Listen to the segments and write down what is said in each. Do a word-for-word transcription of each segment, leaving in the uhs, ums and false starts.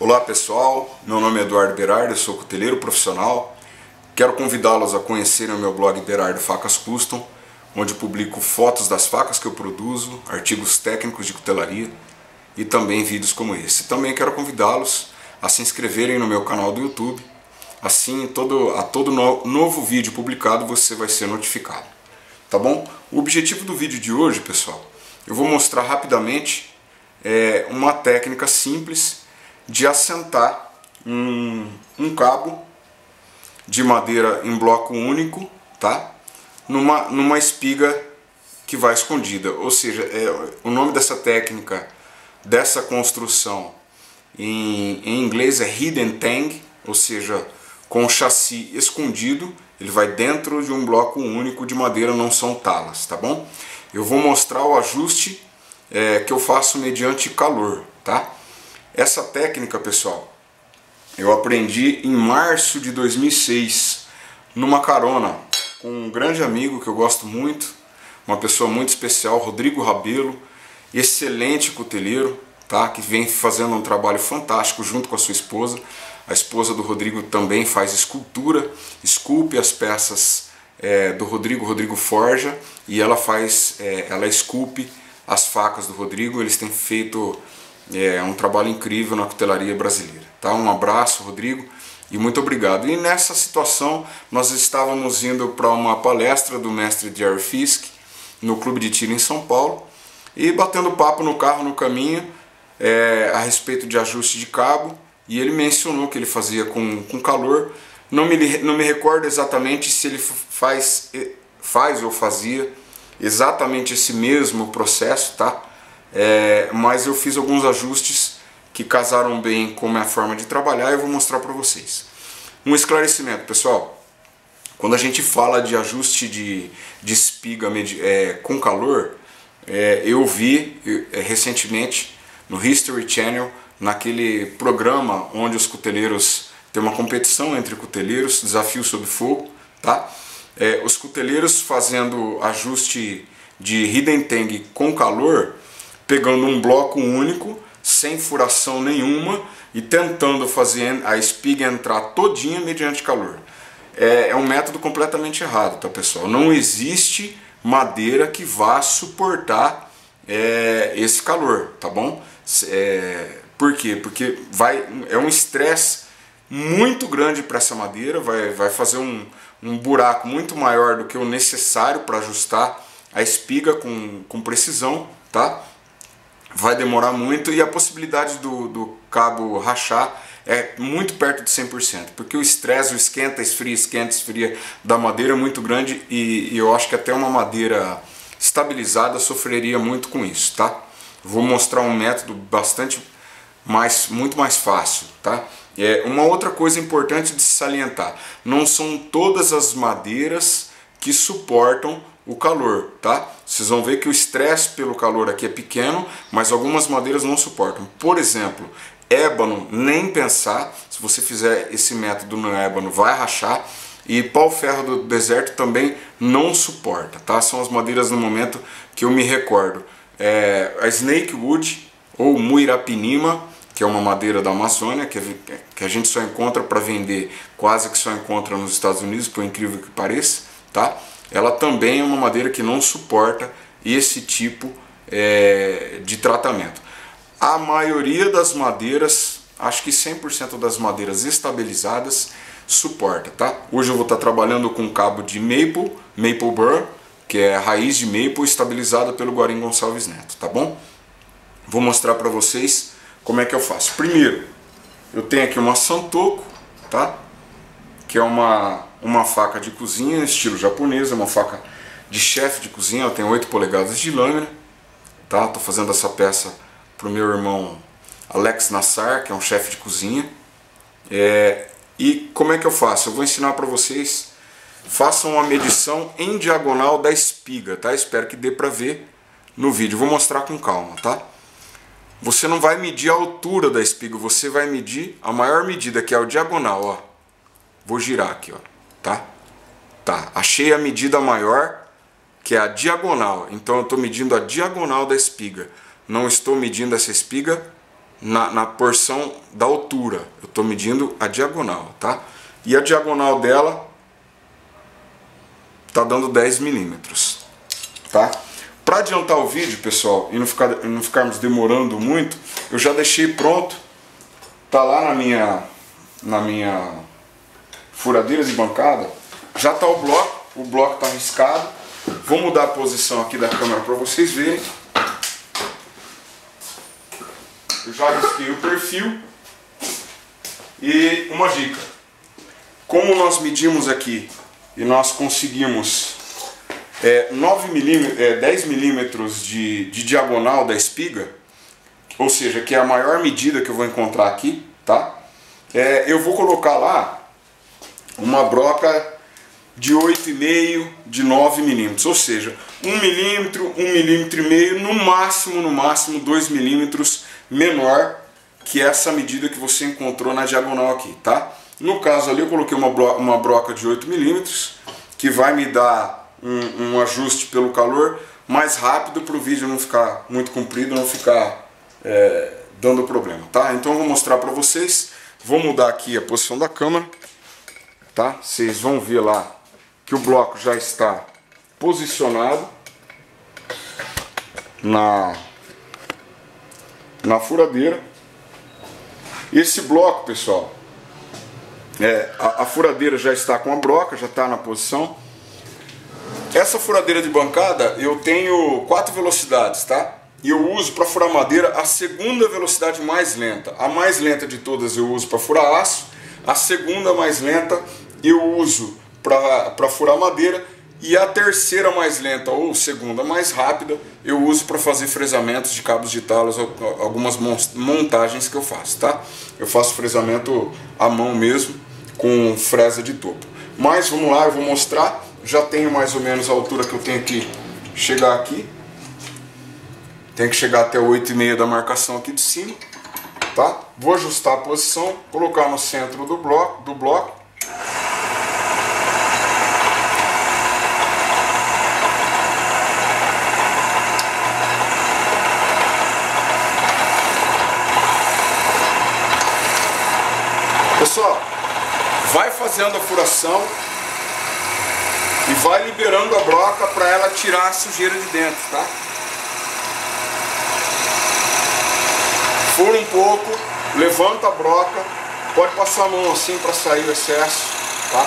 Olá pessoal, meu nome é Eduardo Berardo, eu sou cuteleiro profissional. Quero convidá-los a conhecerem o meu blog Berardo Facas Custom, onde publico fotos das facas que eu produzo, artigos técnicos de cutelaria e também vídeos como esse. Também quero convidá-los a se inscreverem no meu canal do YouTube, assim todo, a todo no, novo vídeo publicado você vai ser notificado. Tá bom? O objetivo do vídeo de hoje, pessoal, eu vou mostrar rapidamente é, uma técnica simples de assentar um, um cabo de madeira em bloco único, tá? Numa, numa espiga que vai escondida. Ou seja, é, o nome dessa técnica, dessa construção, em, em inglês é Hidden Tang, ou seja, com o chassi escondido, ele vai dentro de um bloco único de madeira, não são talas, tá bom? Eu vou mostrar o ajuste é, que eu faço mediante calor, tá? Essa técnica, pessoal, eu aprendi em março de dois mil e seis, numa carona com um grande amigo que eu gosto muito, uma pessoa muito especial, Rodrigo Rabelo, excelente cuteleiro, tá? Que vem fazendo um trabalho fantástico junto com a sua esposa. A esposa do Rodrigo também faz escultura, esculpe as peças é, do Rodrigo, Rodrigo Forja, e ela faz, é, ela esculpe as facas do Rodrigo. Eles têm feito É um trabalho incrível na cutelaria brasileira, tá? Um abraço, Rodrigo, e muito obrigado. E nessa situação, nós estávamos indo para uma palestra do mestre Jair Fisk, no Clube de Tiro em São Paulo, e batendo papo no carro, no caminho, é, a respeito de ajuste de cabo, e ele mencionou que ele fazia com, com calor. Não me, não me recordo exatamente se ele faz, faz ou fazia exatamente esse mesmo processo, tá? É, mas eu fiz alguns ajustes que casaram bem com a minha forma de trabalhar e eu vou mostrar para vocês. Um esclarecimento, pessoal: quando a gente fala de ajuste de, de espiga é, com calor, é, eu vi é, recentemente no History Channel, naquele programa onde os cuteleiros tem uma competição entre cuteleiros, Desafio Sob Fogo, tá? É, os cuteleiros fazendo ajuste de Hidden Tang com calor, pegando um bloco único, sem furação nenhuma, e tentando fazer a espiga entrar todinha mediante calor. É, é um método completamente errado, tá, pessoal? Não existe madeira que vá suportar é, esse calor, tá bom? É, por quê? Porque vai, é um estresse muito grande para essa madeira, vai, vai fazer um, um buraco muito maior do que o necessário para ajustar a espiga com, com precisão, tá? Vai demorar muito e a possibilidade do, do cabo rachar é muito perto de cem por cento, porque o estresse, o esquenta, esfria, esquenta, esfria da madeira é muito grande e, e eu acho que até uma madeira estabilizada sofreria muito com isso, tá? Vou mostrar um método bastante mais, muito mais fácil, tá? É, uma outra coisa importante de se salientar: não são todas as madeiras que suportam o calor, tá? Vocês vão ver que o estresse pelo calor aqui é pequeno, mas algumas madeiras não suportam. Por exemplo, ébano, nem pensar. Se você fizer esse método no ébano, vai rachar. E pau-ferro do deserto também não suporta, tá? São as madeiras no momento que eu me recordo. É, a Snake Wood ou muirapinima, que é uma madeira da Amazônia, que, que a gente só encontra para vender, quase que só encontra nos Estados Unidos, por incrível que pareça, tá? Ela também é uma madeira que não suporta esse tipo é, de tratamento. A maioria das madeiras, acho que cem por cento das madeiras estabilizadas, suporta, tá? Hoje eu vou estar trabalhando com cabo de Maple, Maple Burn, que é a raiz de Maple estabilizada pelo Guarim Gonçalves Neto, tá bom? Vou mostrar para vocês como é que eu faço. Primeiro, eu tenho aqui uma Santoco, tá? Que é uma... uma faca de cozinha, estilo japonesa, uma faca de chefe de cozinha. Ela tem oito polegadas de lâmina, tá? Tô fazendo essa peça pro meu irmão Alex Nassar, que é um chefe de cozinha. É... E como é que eu faço? Eu vou ensinar para vocês. Façam uma medição em diagonal da espiga, tá? Espero que dê para ver no vídeo. Vou mostrar com calma, tá? Você não vai medir a altura da espiga, você vai medir a maior medida, que é o diagonal, ó. Vou girar aqui, ó. Tá? Tá, achei a medida maior, que é a diagonal. Então eu estou medindo a diagonal da espiga, não estou medindo essa espiga na, na porção da altura. Eu estou medindo a diagonal, tá? E a diagonal dela tá dando dez milímetros, tá? Para adiantar o vídeo, pessoal, e não, ficar, não ficarmos demorando muito, eu já deixei pronto. Tá lá na minha, na minha furadeiras de bancada. Já tá o bloco, o bloco tá riscado. Vou mudar a posição aqui da câmera para vocês verem. Eu já risquei o perfil. E uma dica: como nós medimos aqui e nós conseguimos é, nove milímetros, é, dez milímetros de, de diagonal da espiga, ou seja, que é a maior medida que eu vou encontrar aqui, tá? É, eu vou colocar lá uma broca de oito vírgula cinco, de nove milímetros, ou seja, um milímetro, um milímetro e meio, no máximo, no máximo dois milímetros menor que essa medida que você encontrou na diagonal aqui, tá? No caso ali eu coloquei uma, bro uma broca de oito milímetros, que vai me dar um, um ajuste pelo calor mais rápido para o vídeo não ficar muito comprido, não ficar é, dando problema, tá? Então eu vou mostrar para vocês, vou mudar aqui a posição da câmera, tá? Vocês vão ver lá que o bloco já está posicionado na, na furadeira. Esse bloco, pessoal, É, a, a furadeira já está com a broca, já está na posição. Essa furadeira de bancada eu tenho quatro velocidades, tá? E eu uso para furar madeira a segunda velocidade mais lenta. A mais lenta de todas eu uso para furar aço. A segunda mais lenta eu uso para furar madeira. E a terceira mais lenta, ou segunda mais rápida, eu uso para fazer fresamentos de cabos de talas, algumas montagens que eu faço, tá? Eu faço fresamento à mão mesmo, com fresa de topo. Mas vamos lá, eu vou mostrar. Já tenho mais ou menos a altura que eu tenho que chegar aqui. Tem que chegar até oito e meio da marcação aqui de cima, tá? Vou ajustar a posição, colocar no centro do bloco, do bloco. Pessoal, vai fazendo a furação e vai liberando a broca para ela tirar a sujeira de dentro, tá? Fura um pouco, levanta a broca, pode passar a mão assim para sair o excesso, tá?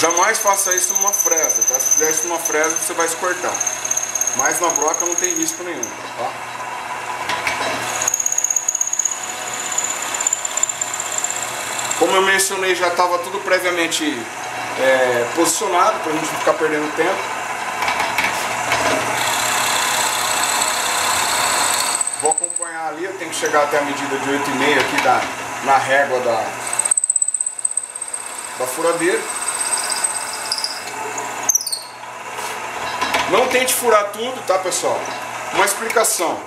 Jamais faça isso numa fresa, tá? Se fizer isso numa fresa você vai escortar, mas na broca não tem risco nenhum, tá? Como eu mencionei, já estava tudo previamente é, posicionado, para a gente não ficar perdendo tempo. Vou acompanhar ali, eu tenho que chegar até a medida de oito vírgula cinco aqui da, na régua da, da furadeira. Não tente furar tudo, tá, pessoal? Uma explicação.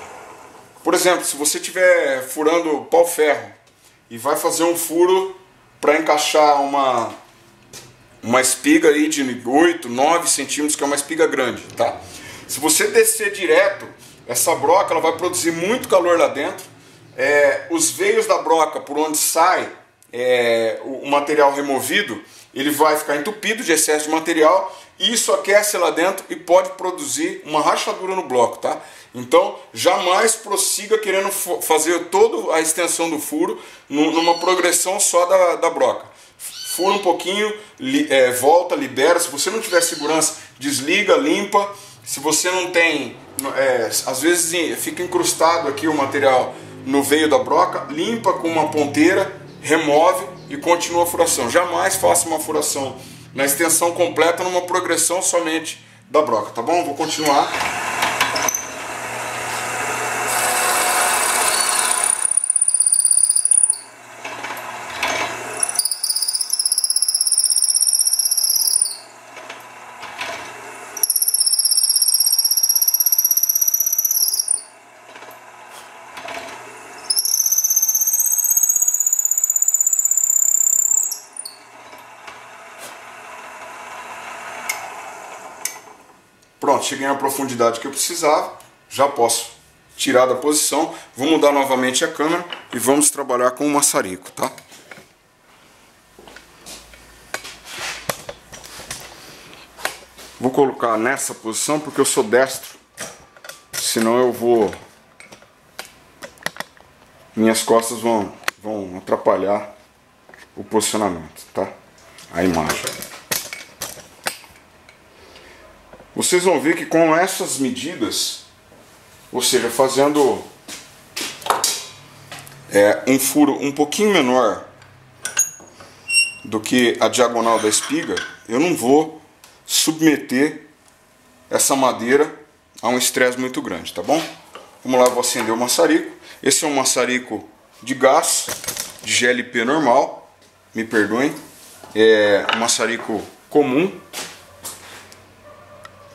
Por exemplo, se você estiver furando pau-ferro e vai fazer um furo para encaixar uma, uma espiga aí de oito, nove centímetros, que é uma espiga grande, tá? Se você descer direto, essa broca ela vai produzir muito calor lá dentro. É, os veios da broca, por onde sai é, o, o material removido, ele vai ficar entupido de excesso de material, e isso aquece lá dentro e pode produzir uma rachadura no bloco, tá? Então, jamais prossiga querendo fazer toda a extensão do furo numa progressão só da, da broca. Fura um pouquinho, li, é, volta, libera. Se você não tiver segurança, desliga, limpa. Se você não tem, é, às vezes fica incrustado aqui o material no veio da broca, limpa com uma ponteira, remove e continua a furação. Jamais faça uma furação na extensão completa numa progressão somente da broca, tá bom? Vou continuar. Cheguei na profundidade que eu precisava, já posso tirar da posição. Vou mudar novamente a câmera e vamos trabalhar com o maçarico, tá? Vou colocar nessa posição porque eu sou destro, senão eu vou... minhas costas vão, vão atrapalhar o posicionamento, tá? A imagem. Vocês vão ver que com essas medidas, ou seja, fazendo é, um furo um pouquinho menor do que a diagonal da espiga, eu não vou submeter essa madeira a um estresse muito grande, tá bom? Vamos lá, eu vou acender o maçarico. Esse é um maçarico de gás, de G L P normal, me perdoem, é um maçarico comum.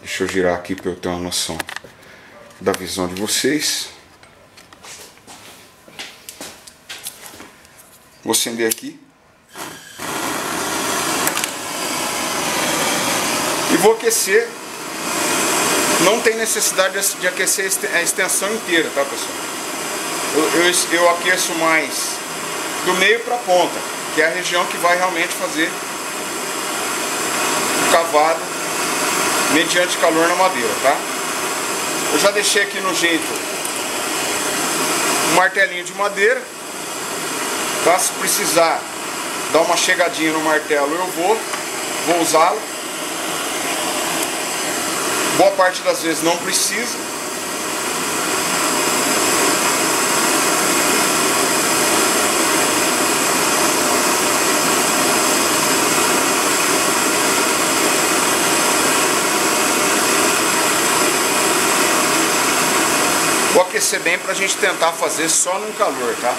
Deixa eu girar aqui para eu ter uma noção da visão de vocês. Vou acender aqui. E vou aquecer. Não tem necessidade de aquecer a extensão inteira, tá, pessoal? Eu, eu, eu aqueço mais do meio para a ponta, que é a região que vai realmente fazer o cavado mediante calor na madeira, tá? Eu já deixei aqui no jeito um martelinho de madeira, tá? Se precisar dar uma chegadinha no martelo, eu vou, vou usá-lo. Boa parte das vezes não precisa. Vou aquecer bem para a gente tentar fazer só num calor, tá?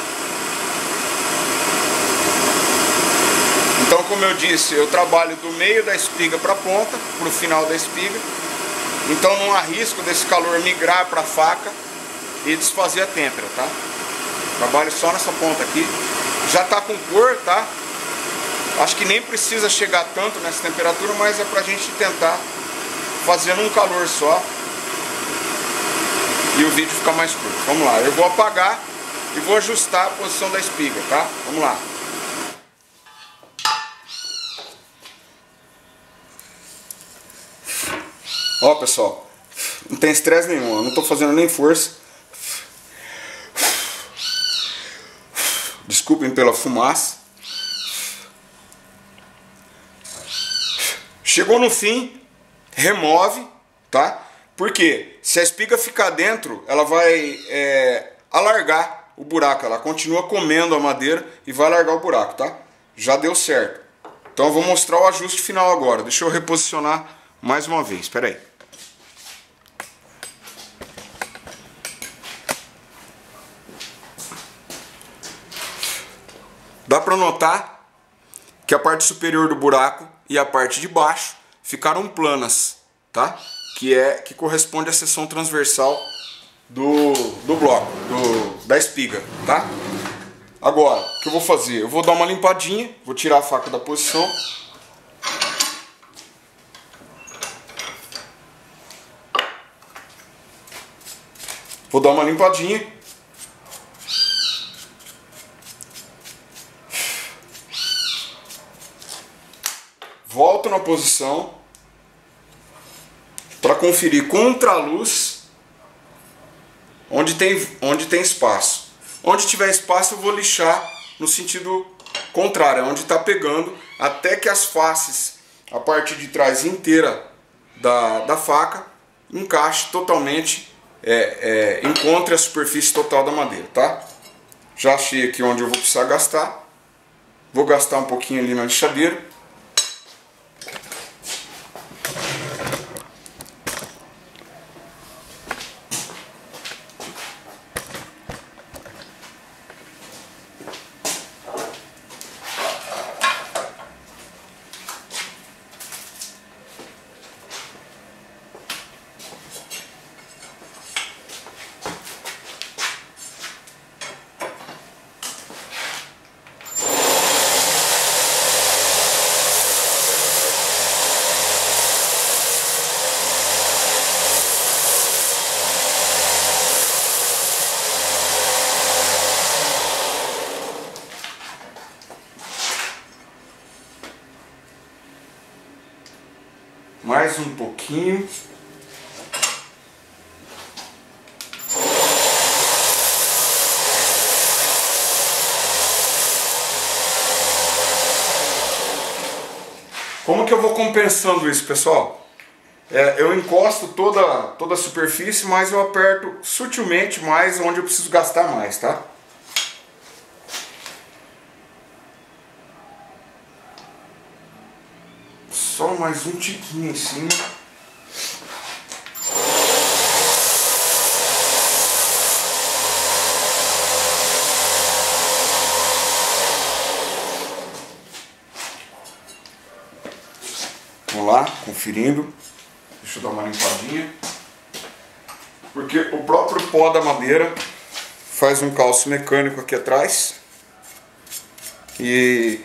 Então, como eu disse, eu trabalho do meio da espiga para a ponta, para o final da espiga. Então não há risco desse calor migrar para a faca e desfazer a têmpera, tá? Trabalho só nessa ponta aqui. Já tá com cor, tá? Acho que nem precisa chegar tanto nessa temperatura, mas é para a gente tentar fazer num calor só. E o vídeo fica mais curto. Vamos lá, eu vou apagar e vou ajustar a posição da espiga, tá? Vamos lá. Ó, pessoal, não tem estresse nenhum, eu não tô fazendo nem força. Desculpem pela fumaça. Chegou no fim, remove, tá? Porque se a espiga ficar dentro, ela vai é, alargar o buraco. Ela continua comendo a madeira e vai alargar o buraco, tá? Já deu certo. Então eu vou mostrar o ajuste final agora. Deixa eu reposicionar mais uma vez. Espera aí. Dá para notar que a parte superior do buraco e a parte de baixo ficaram planas, tá? Que, é, que corresponde à seção transversal do, do bloco, do, da espiga, tá? Agora, o que eu vou fazer? Eu vou dar uma limpadinha, vou tirar a faca da posição. Vou dar uma limpadinha. Volto na posição para conferir contra a luz onde tem, onde tem espaço. Onde tiver espaço eu vou lixar no sentido contrário, onde está pegando, até que as faces, a parte de trás inteira da, da faca, encaixe totalmente, é, é, encontre a superfície total da madeira, tá? Já achei aqui onde eu vou precisar gastar. Vou gastar um pouquinho ali na lixadeira. mais um pouquinho. Como que eu vou compensando isso, pessoal? É, eu encosto toda, toda a superfície, mas eu aperto sutilmente mais onde eu preciso gastar mais, tá? Só mais um tiquinho em cima. Vamos lá, conferindo. Deixa eu dar uma limpadinha. Porque o próprio pó da madeira faz um calço mecânico aqui atrás e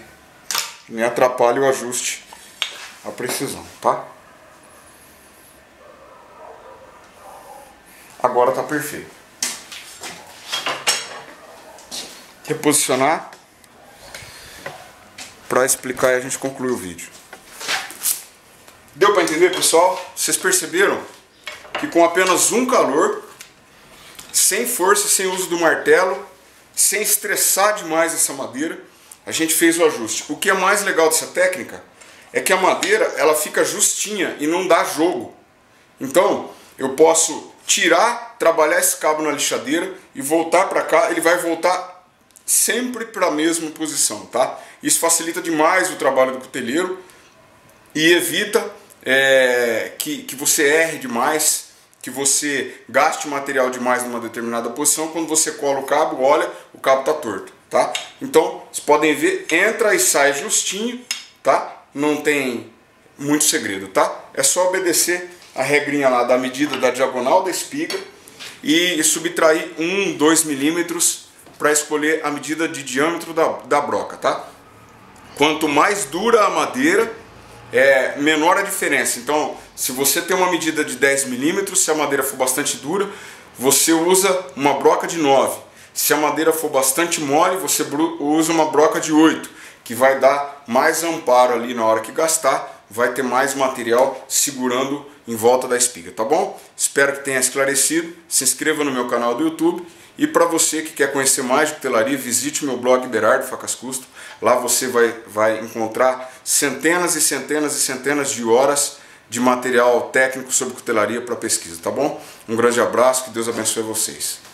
me atrapalha o ajuste, a precisão, tá? Agora tá perfeito. Reposicionar para explicar e a gente conclui o vídeo. Deu para entender, pessoal? Vocês perceberam que com apenas um calor, sem força, sem uso do martelo, sem estressar demais essa madeira, a gente fez o ajuste. O que é mais legal dessa técnica é que a madeira ela fica justinha e não dá jogo. Então eu posso tirar, trabalhar esse cabo na lixadeira e voltar para cá, ele vai voltar sempre para a mesma posição, tá? Isso facilita demais o trabalho do cuteleiro e evita é, que, que você erre demais, que você gaste material demais numa determinada posição. Quando você cola o cabo, olha, o cabo tá torto, tá? Então vocês podem ver, entra e sai justinho, tá? Não tem muito segredo, tá? É só obedecer a regrinha lá da medida da diagonal da espiga e subtrair um, dois milímetros para escolher a medida de diâmetro da, da broca, tá? Quanto mais dura a madeira, é, menor a diferença. Então, se você tem uma medida de dez milímetros, se a madeira for bastante dura, você usa uma broca de nove. Se a madeira for bastante mole, você usa uma broca de oito. Que vai dar mais amparo ali na hora que gastar, vai ter mais material segurando em volta da espiga, tá bom? Espero que tenha esclarecido, se inscreva no meu canal do YouTube e para você que quer conhecer mais de cutelaria, visite o meu blog Berardo Facas Custom, lá você vai, vai encontrar centenas e centenas e centenas de horas de material técnico sobre cutelaria para pesquisa, tá bom? Um grande abraço, que Deus abençoe vocês.